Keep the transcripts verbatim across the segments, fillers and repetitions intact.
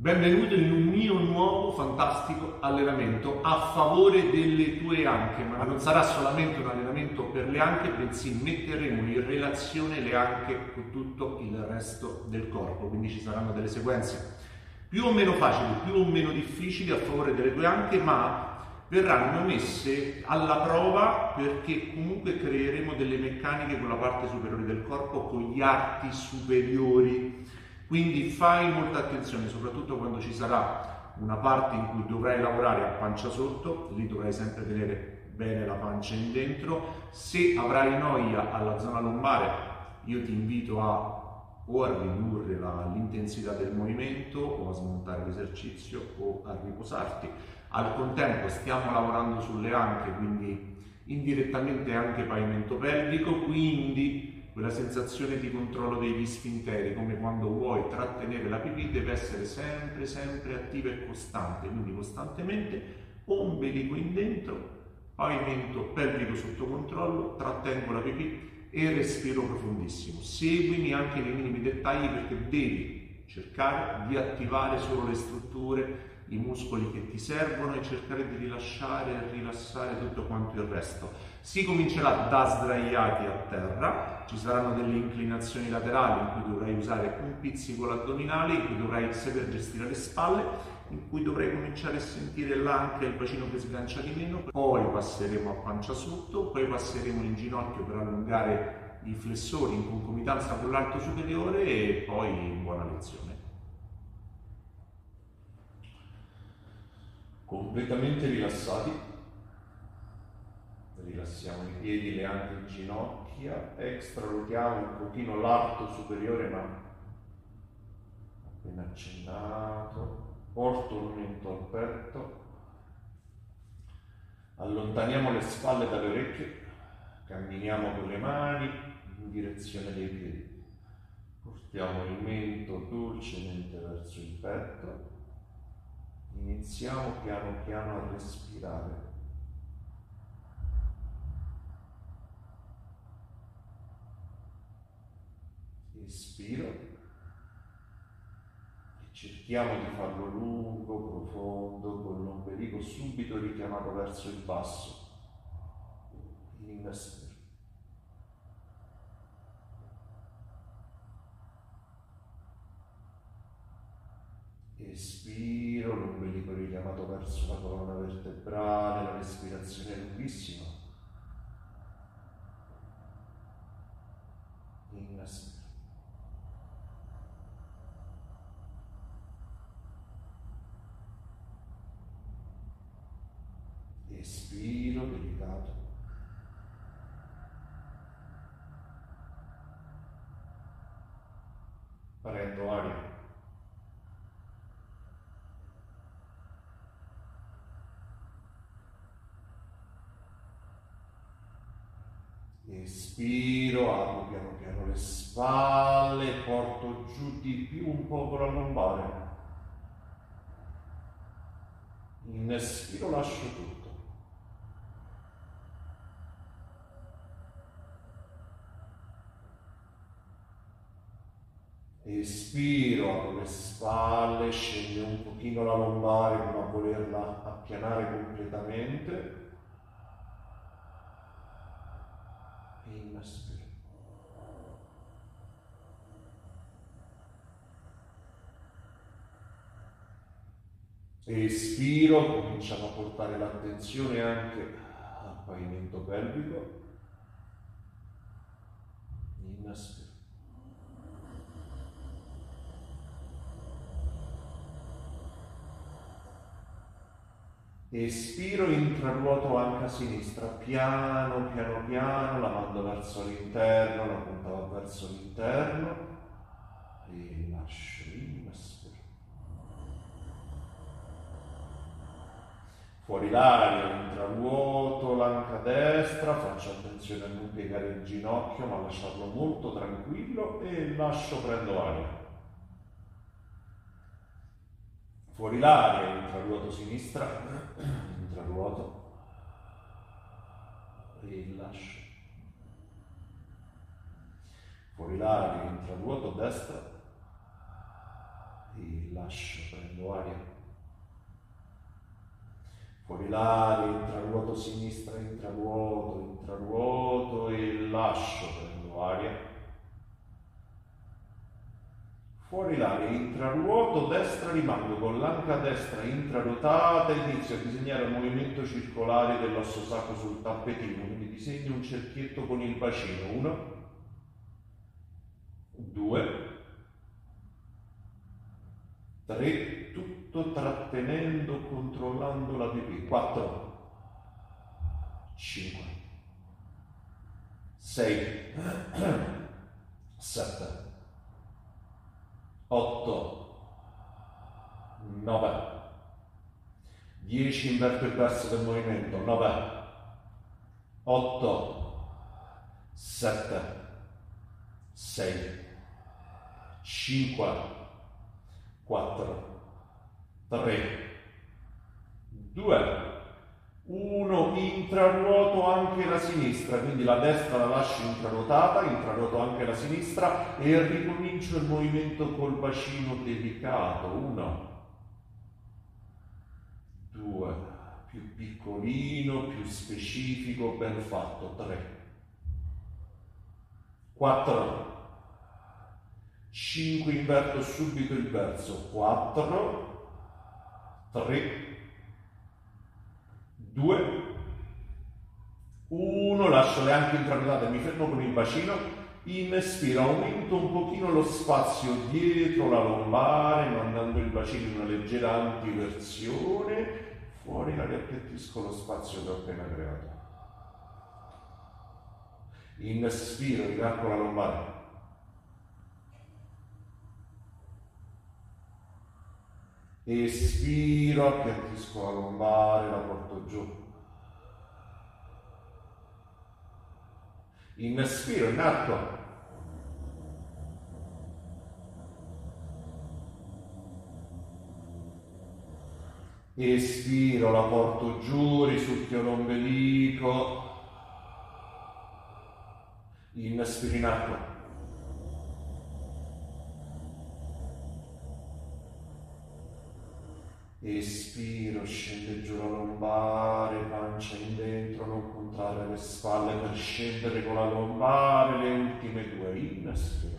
Benvenuto in un mio nuovo fantastico allenamento a favore delle tue anche, ma non sarà solamente un allenamento per le anche, bensì metteremo in relazione le anche con tutto il resto del corpo, quindi ci saranno delle sequenze più o meno facili, più o meno difficili a favore delle tue anche, ma verranno messe alla prova perché comunque creeremo delle meccaniche con la parte superiore del corpo, con gli arti superiori. Quindi fai molta attenzione, soprattutto quando ci sarà una parte in cui dovrai lavorare a pancia sotto, lì dovrai sempre tenere bene la pancia in dentro. Se avrai noia alla zona lombare, io ti invito a o a ridurre l'intensità del movimento o a smontare l'esercizio o a riposarti. Al contempo stiamo lavorando sulle anche, quindi indirettamente anche pavimento pelvico, quindi quella sensazione di controllo degli sfinteri, come quando vuoi trattenere la pipì, deve essere sempre, sempre attiva e costante, quindi costantemente ombelico in dentro, pavimento pelvico sotto controllo, trattengo la pipì e respiro profondissimo. Seguimi anche nei minimi dettagli perché devi cercare di attivare solo le strutture, i muscoli che ti servono e cercare di rilasciare e rilassare tutto quanto il resto. Si comincerà da sdraiati a terra, ci saranno delle inclinazioni laterali in cui dovrai usare un pizzico l'addominale, in cui dovrai saper gestire le spalle, in cui dovrai cominciare a sentire l'anca e il bacino che sgancia di meno, poi passeremo a pancia sotto, poi passeremo in ginocchio per allungare i flessori in concomitanza con l'arto superiore e poi buona lezione. Completamente rilassati, rilassiamo i piedi, le anche in ginocchia, extrarotiamo un pochino l'arto superiore, ma appena accennato, porto il mento al petto, allontaniamo le spalle dalle orecchie, camminiamo con le mani in direzione dei piedi, portiamo il mento dolcemente verso il petto. Iniziamo piano piano a respirare. Inspiro e cerchiamo di farlo lungo, profondo, con l'ombelico subito richiamato verso il basso. Inspiro. Espiro, l'ombelico richiamato verso la colonna vertebrale, la respirazione è lunghissima. Inspiro. Espiro, delicato. Prendo aria. Espiro, apro piano piano le spalle, porto giù di più un po' con la lombare. Inspiro, lascio tutto. Espiro, apro le spalle, scende un pochino la lombare, non volerla appianare completamente. Inspiro. Espiro, cominciamo a portare l'attenzione anche al pavimento pelvico. Inspiro. Espiro, intraruoto anche a sinistra, piano, piano, piano, la mando verso l'interno, la puntavo verso l'interno e lascio, inspiro. Fuori l'aria, intraruoto, l'anca destra, faccio attenzione a non piegare il ginocchio ma lasciarlo molto tranquillo e lascio, prendo aria. Fuori l'aria, intraruoto sinistra, intraruoto e lascio. Fuori l'aria, intraruoto destra e lascio, prendo aria. Fuori l'aria, intraruoto sinistra, intraruoto, intraruoto e lascio, prendo aria. Fuori l'aria, intraruoto, destra, rimango con l'anca destra intrarotata, inizio a disegnare un movimento circolare dell'osso sacro sul tappetino, quindi disegno un cerchietto con il bacino, uno, due, tre, tutto trattenendo, controllando la pipì, quattro, cinque, sei, sette, otto, nove, dieci, inverto il verso del movimento, nove, otto, sette, sei, cinque, quattro, tre, due, uno, intraruoto anche la sinistra, quindi la destra la lascio intrarotata, intraruoto anche la sinistra e ricomincio il movimento col bacino delicato, uno, due, più piccolino, più specifico, ben fatto, tre, quattro, cinque, inverto subito il verso, quattro, tre, due, uno, lascio le anche intrarotate, mi fermo con il bacino, inspiro, aumento un pochino lo spazio dietro la lombare, mandando il bacino in una leggera antiversione, fuori la riappiattisco lo spazio che ho appena creato. Inspiro, ricarco la lombare. Espiro, appiattisco la lombare, la porto giù. Inspiro, in alto. Espiro, la porto giù, risucchio l'ombelico. Inspiro, in alto. Espiro, scende giù la lombare, pancia in dentro, non contrarre le spalle per scendere con la lombare, le ultime due, inspiro.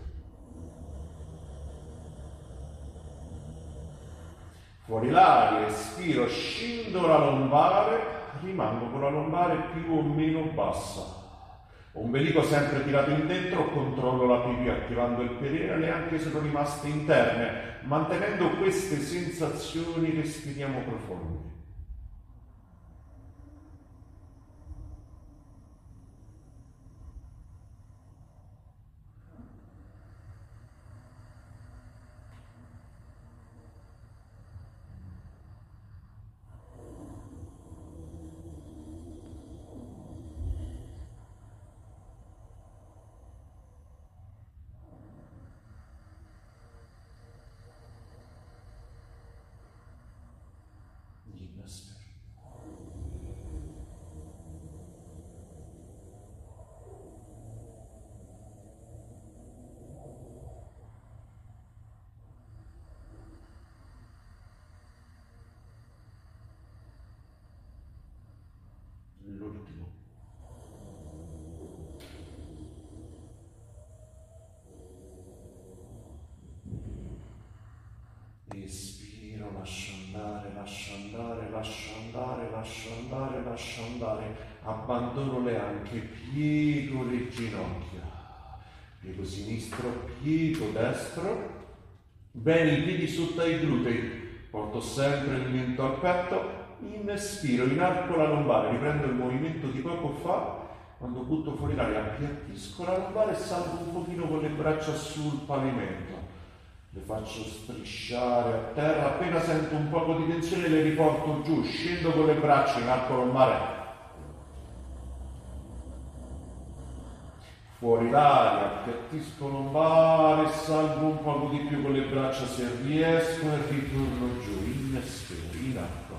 Fuori l'aria, espiro, scendo la lombare, rimango con la lombare più o meno bassa. Ombelico sempre tirato in dentro, controllo la pipì attivando il perineale anche se sono rimaste interne, mantenendo queste sensazioni respiriamo profondi. Espiro, lascio andare, lascio andare, lascio andare, lascio andare, lascio andare, abbandono le anche, piego le ginocchia, piego sinistro, piego destro, bene i piedi sotto ai glutei, porto sempre il mento al petto, inspiro, inarco la lombare, riprendo il movimento di poco fa, quando butto fuori l'aria, appiattisco la lombare e salgo un pochino con le braccia sul pavimento. Le faccio strisciare a terra, appena sento un poco di tensione le riporto giù, scendo con le braccia, inarco la lombare. Fuori l'aria, appiattisco la lombare, salgo un poco di più con le braccia se riesco e ritorno giù, inspiro, inarco.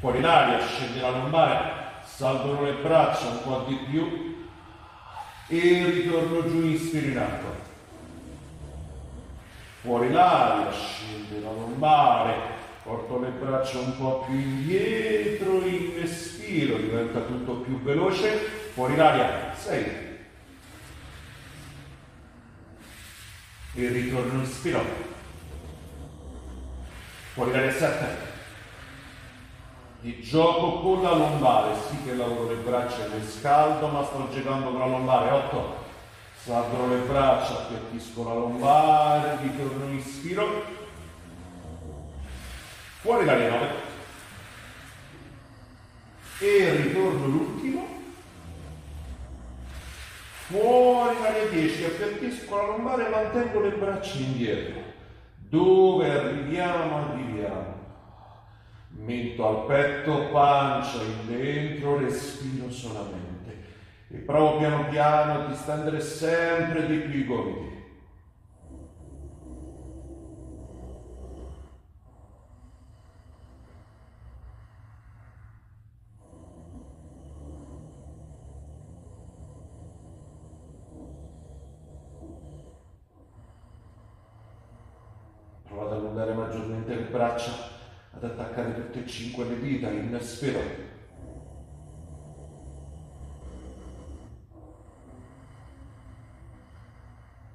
Fuori l'aria, scende la lombare, salgono le braccia un po' di più e ritorno giù, inspiro in alto. fuori l'aria, scende la lombare, porto le braccia un po' più indietro, il respiro diventa tutto più veloce, fuori l'aria, sei. E ritorno, inspiro, fuori l'aria, sette. Di gioco con la lombare, sì che lavoro le braccia e le scaldo, ma sto giocando con la lombare, otto. Salgo le braccia, appiattisco la lombare, ritorno, inspiro, fuori l'aria, nove. E ritorno l'ultimo, fuori l'aria, dieci, appiattisco la lombare, mantengo le braccia indietro, dove arriviamo, arriviamo. Mento al petto, pancia in dentro, respiro solamente. E provo piano piano a distendere sempre di più i gomiti. Provate ad allungare maggiormente le braccia, ad attaccare tutte e cinque le dita, inspiro,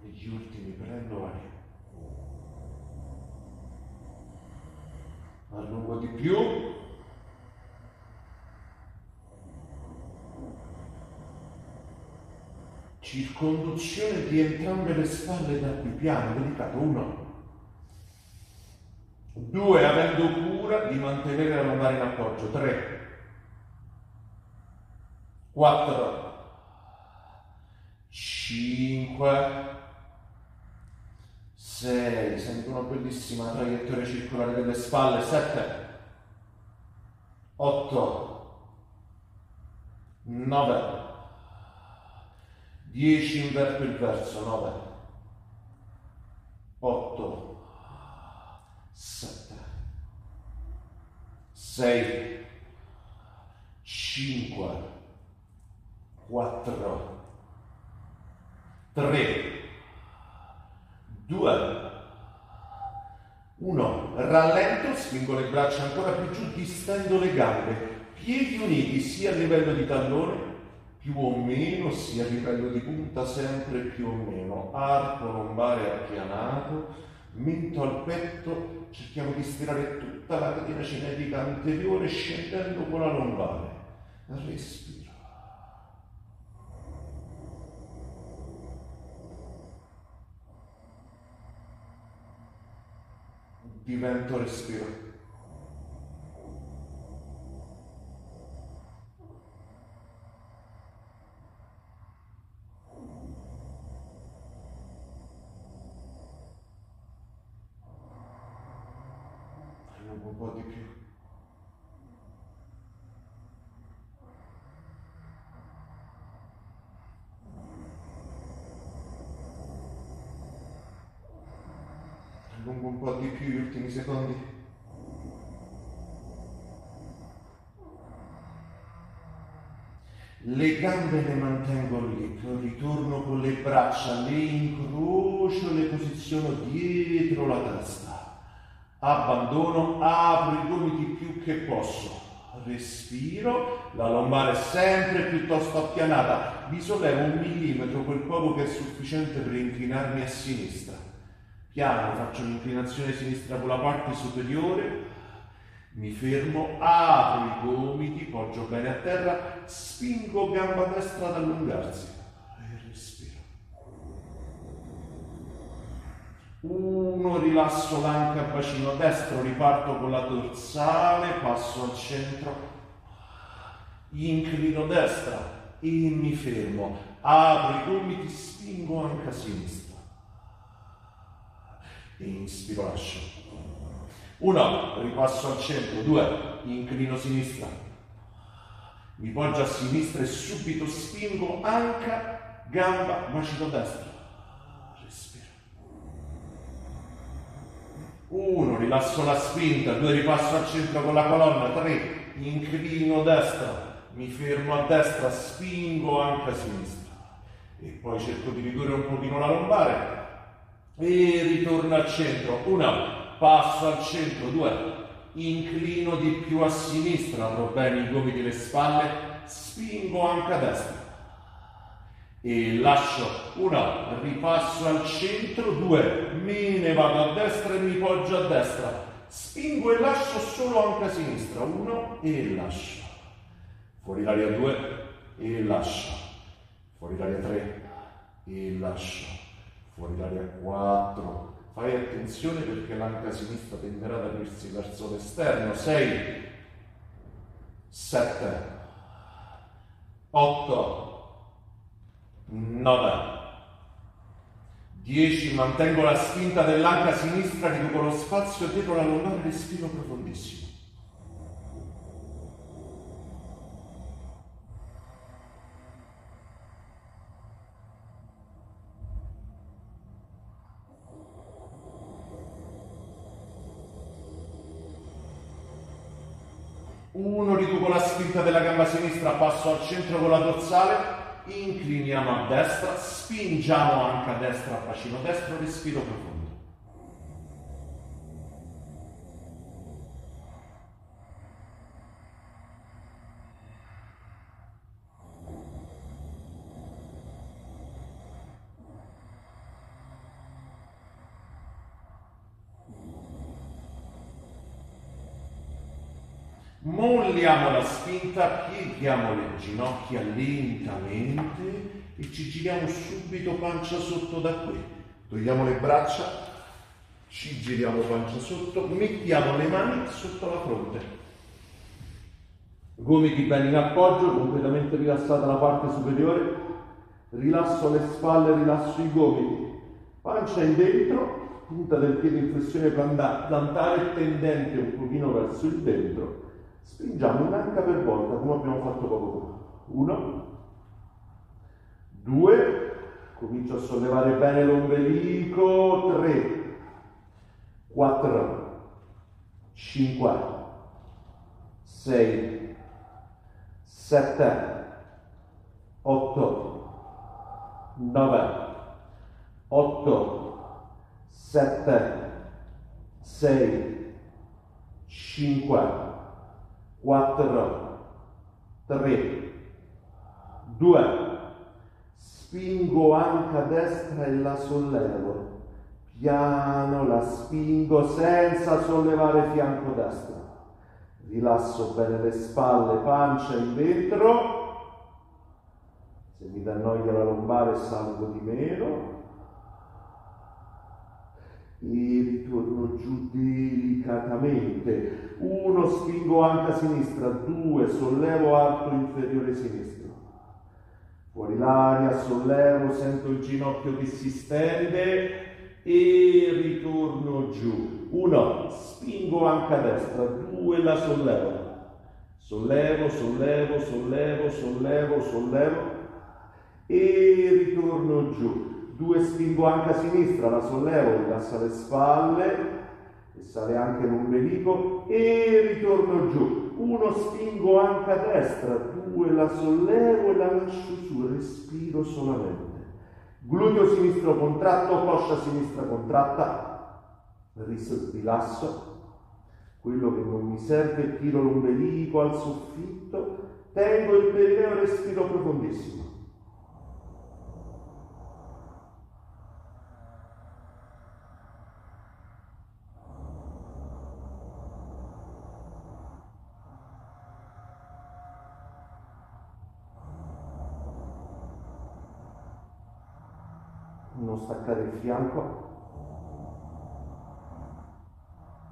e gli ultimi prendo aria, allungo di più, circonduzione di entrambe le spalle da qui, piano, delicato, uno, due, avendo cura di mantenere la lombare in appoggio, tre, quattro, cinque, sei, sento una bellissima traiettoria circolare delle spalle, sette, otto, nove, dieci, inverto il verso, nove, otto, sette, sei, cinque, quattro, tre, due, uno, rallento, spingo le braccia ancora più giù, distendo le gambe, piedi uniti sia a livello di tallone più o meno, sia a livello di punta sempre più o meno, arco lombare appianato, mento al petto, cerchiamo di stirare tutta la catena cinetica anteriore scendendo con la lombare, respiro. Divento respiro. Un po' di più. Allungo un po' di più gli ultimi secondi. Le gambe le mantengo lì, ritorno con le braccia, le incrocio, le posiziono dietro la testa. Abbandono, apro i gomiti più che posso, respiro, la lombare sempre piuttosto appianata, mi sollevo un millimetro, quel poco che è sufficiente per inclinarmi a sinistra, piano, faccio l'inclinazione sinistra con la parte superiore, mi fermo, apro i gomiti, poggio bene a terra, spingo gamba destra ad allungarsi e respiro. uno, rilasso l'anca, bacino destro, riparto con la dorsale, passo al centro, inclino destra e mi fermo, apro i gomiti, spingo anca sinistra e inspiro, lascio, uno, ripasso al centro, due, inclino sinistra, mi poggio a sinistra e subito spingo anca, gamba, bacino destro, respiro. uno, rilasso la spinta, due, ripasso al centro con la colonna, tre, inclino destra, mi fermo a destra, spingo anche a sinistra e poi cerco di ridurre un pochino la lombare, e ritorna al centro, una, passa al centro, due, inclino di più a sinistra, andrò bene i gomiti delle spalle, spingo anche a destra e lascio, una, ripasso al centro, due, me ne vado a destra e mi poggio a destra, spingo e lascio solo anche a sinistra, uno e lascio, fuori l'aria due e lascio, fuori l'aria tre e lascio, fuori l'aria quattro, fai attenzione perché l'anca sinistra tenderà ad aprirsi verso l'esterno, sei, sette, otto, nove, dieci, mantengo la spinta dell'anca sinistra, riduco lo spazio dietro la lombare, respiro profondissimo. uno, riduco la spinta della gamba sinistra, passo al centro con la dorsale, incliniamo a destra, spingiamo anche a destra, bacino destro, respiro profondo. Molliamo la spinta, pieghiamo le ginocchia lentamente e ci giriamo subito pancia sotto da qui. Togliamo le braccia, ci giriamo pancia sotto, mettiamo le mani sotto la fronte. Gomiti ben in appoggio, completamente rilassata la parte superiore. Rilasso le spalle, rilasso i gomiti. Pancia indentro, punta del piede in flessione plantare tendente un pochino verso il dentro. Spingiamo un'anca per volta come abbiamo fatto poco fa. Uno, due, comincio a sollevare bene l'ombelico, tre, quattro, cinque, sei, sette, otto, nove, otto, sette, sei, cinque, quattro, tre, due, spingo anche a destra e la sollevo, piano la spingo senza sollevare fianco destro, rilasso bene le spalle, pancia indietro, se mi dà noia la lombare salgo di meno, e ritorno giù delicatamente, uno, spingo anca sinistra, due, sollevo arto inferiore sinistro, fuori l'aria, sollevo, sento il ginocchio che si stende e ritorno giù, uno, spingo anca destra, due, la sollevo, sollevo, sollevo, sollevo, sollevo, sollevo e ritorno giù, due, spingo anche a sinistra, la sollevo, rilassa le spalle e sale anche l'ombelico e ritorno giù, uno, spingo anche a destra, due, la sollevo e la lascio su, respiro solamente, gluteo sinistro contratto, coscia sinistra contratta, rilasso quello che non mi serve, tiro l'ombelico al soffitto, tengo il perineo, respiro profondissimo. Non staccare il fianco,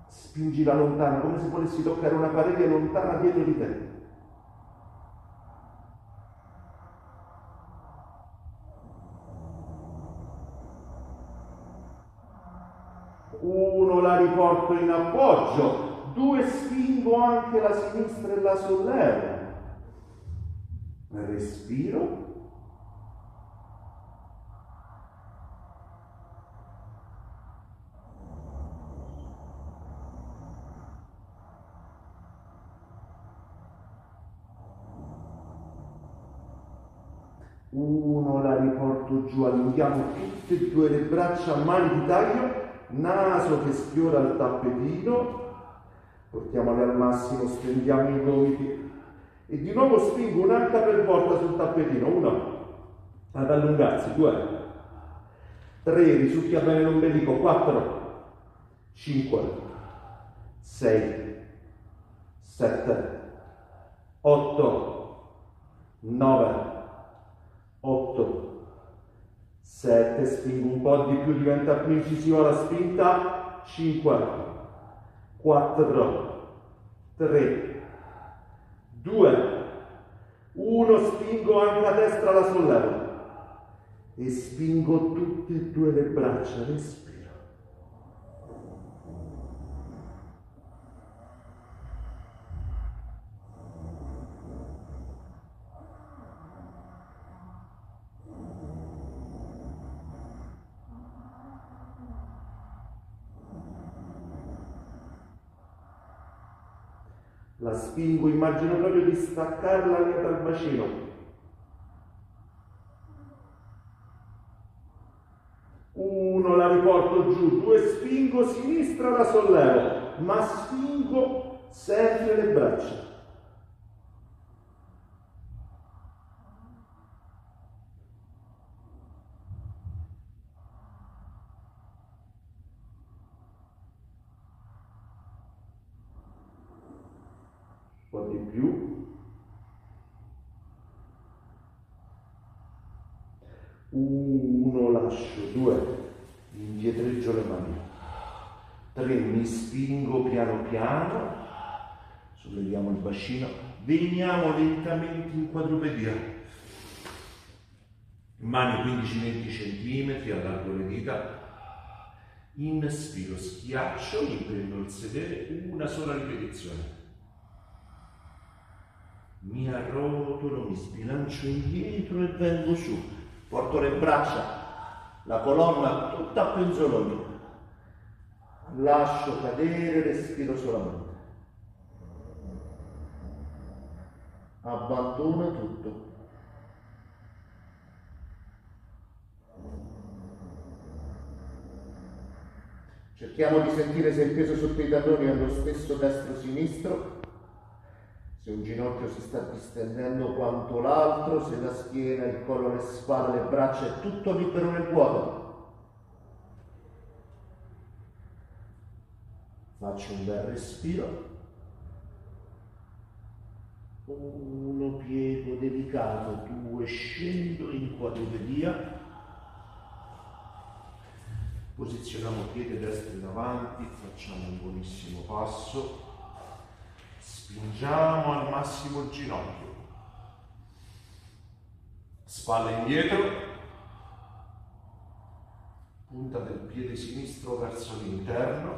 spingi la lontana come se volessi toccare una parete lontana dietro di te. uno, la riporto in appoggio, due, spingo anche la sinistra e la sollevo, respiro. uno, la riporto giù, allunghiamo tutte e due le braccia, mani di taglio, naso che sfiora il tappetino, portiamole al massimo, stendiamo i gomiti e di nuovo spingo un'altra per volta sul tappetino, uno, ad allungarsi, due, tre, risucchia bene l'ombelico, quattro, cinque, sei, sette, otto, nove, otto, sette, spingo un po' di più, diventa più incisiva la spinta, cinque, quattro, tre, due, uno, spingo anche la destra, la sollevo e spingo tutte e due le braccia, respiro. La spingo, immagino proprio di staccarla anche dal bacino. Uno, la riporto giù, due, spingo, sinistra la sollevo, ma spingo sempre le braccia. Un po' di più, uno, lascio, due, indietreggio le mani, tre, mi spingo piano piano, solleviamo il bacino, veniamo lentamente in quadrupedia, mani quindici venti cm, allargo le dita, inspiro, schiaccio, mi prendo il sedere, una sola ripetizione. Mi arrotolo, mi sbilancio indietro e vengo su, porto le braccia, la colonna tutta a penzoloni, lascio cadere, respiro solamente, abbandono tutto. Cerchiamo di sentire se il peso sotto i talloni è lo stesso destro-sinistro, se un ginocchio si sta distendendo quanto l'altro, se la schiena, il collo, le spalle, le braccia è tutto libero nel vuoto. Faccio un bel respiro, uno, piego delicato, due, scendo in quadrupedia, posizioniamo piede destro davanti, facciamo un buonissimo passo, spingiamo al massimo il ginocchio, spalle indietro, punta del piede sinistro verso l'interno,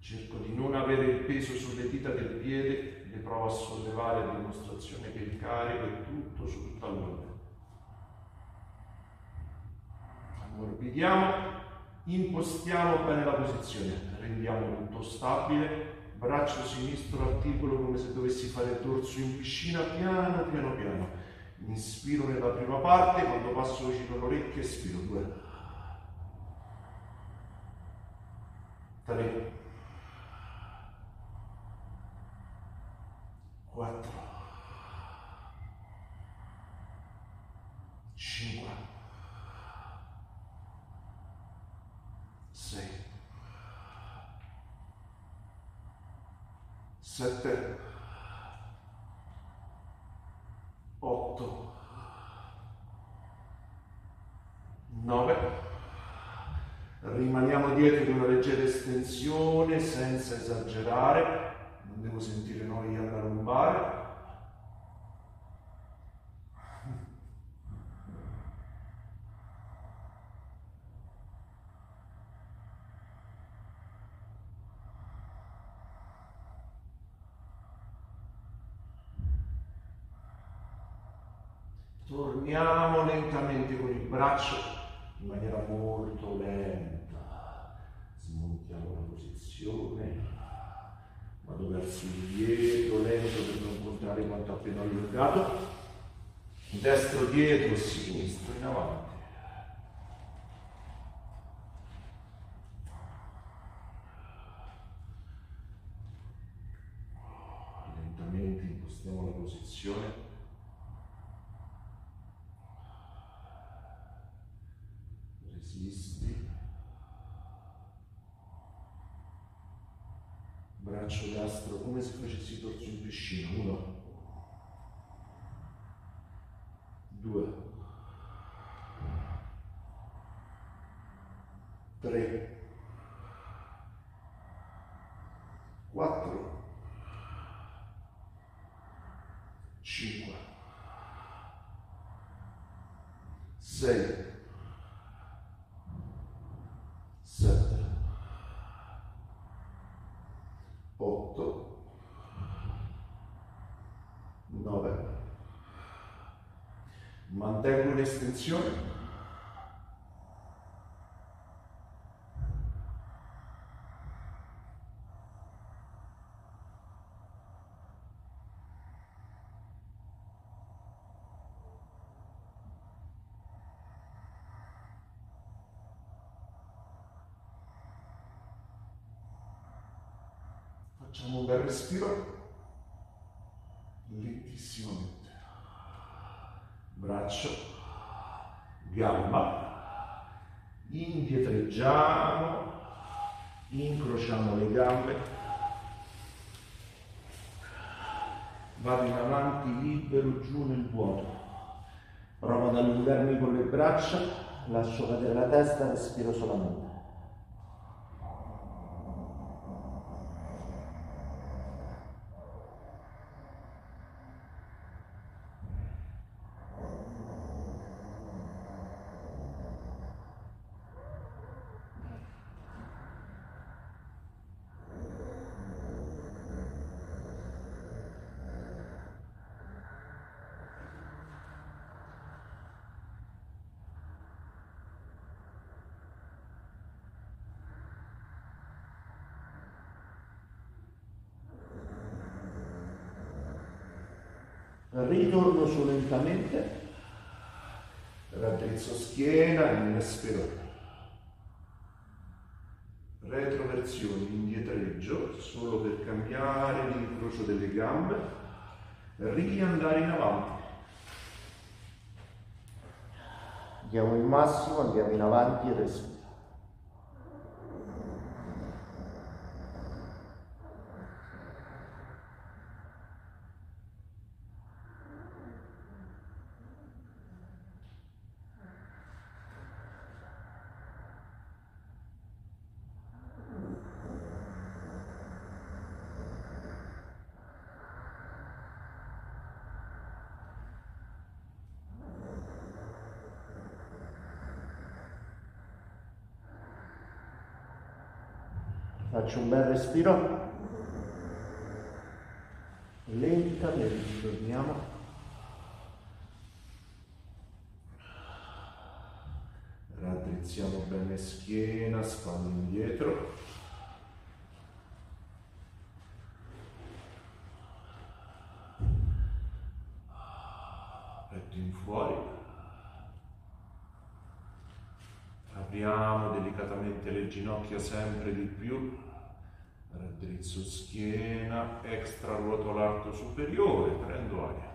cerco di non avere il peso sulle dita del piede, le provo a sollevare a dimostrazione che il carico è tutto sul tallone, ammorbidiamo, impostiamo bene la posizione, rendiamo tutto stabile, braccio sinistro articolo come se dovessi fare dorso in piscina, piano piano piano, inspiro nella prima parte, quando passo vicino all'orecchio espiro, due, tre, quattro, cinque, sette, otto, nove, rimaniamo dietro in una leggera estensione senza esagerare, non devo sentire noia alla lombare, torniamo lentamente con il braccio in maniera molto lenta, smontiamo la posizione, vado verso indietro, lento per non contare quanto appena allungato, destro dietro, sinistro in avanti. Lentamente impostiamo la posizione. Resisti. Braccio destro come se facessi torso in piscina. Uno. Due. Tre. Quattro. Cinque. Sei. Mantengo l'estensione. Facciamo un bel respiro. Lentissimo. Braccio, gamba, indietreggiamo, incrociamo le gambe, vado in avanti, libero, giù nel vuoto, provo ad allungarmi con le braccia, lascio cadere la testa, respiro solamente. Ritorno su lentamente, raddrizzo schiena e respiro. Retroversioni, indietreggio, solo per cambiare l'incrocio delle gambe, riandare in avanti. Diamo il massimo, andiamo in avanti e respiro. Faccio un bel respiro, lentamente torniamo, raddrizziamo bene schiena, spalle indietro, petto in fuori, apriamo delicatamente le ginocchia sempre di più. Raddrizzo schiena, extra ruoto l'arto superiore, prendo aria.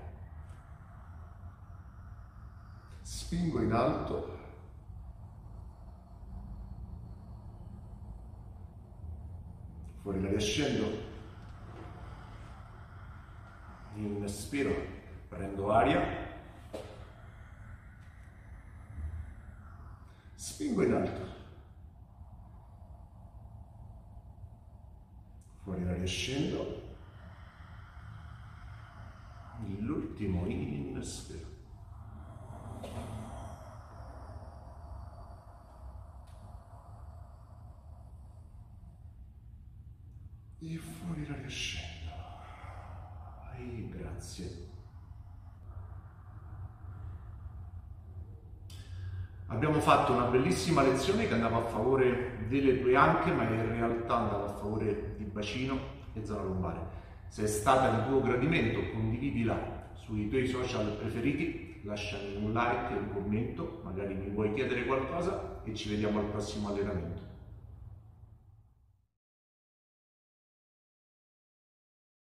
Spingo in alto. Fuori l'aria, scendo. Inspiro, prendo aria. Spingo in alto. Fuori l'aria, scendo, l'ultimo inspiro. E fuori l'aria, scendo. E grazie. Abbiamo fatto una bellissima lezione che andava a favore delle due anche, ma in realtà andava a favore di bacino, e zona lombare. Se è stata di tuo gradimento, condividila sui tuoi social preferiti, lasciami un like e un commento, magari mi vuoi chiedere qualcosa e ci vediamo al prossimo allenamento.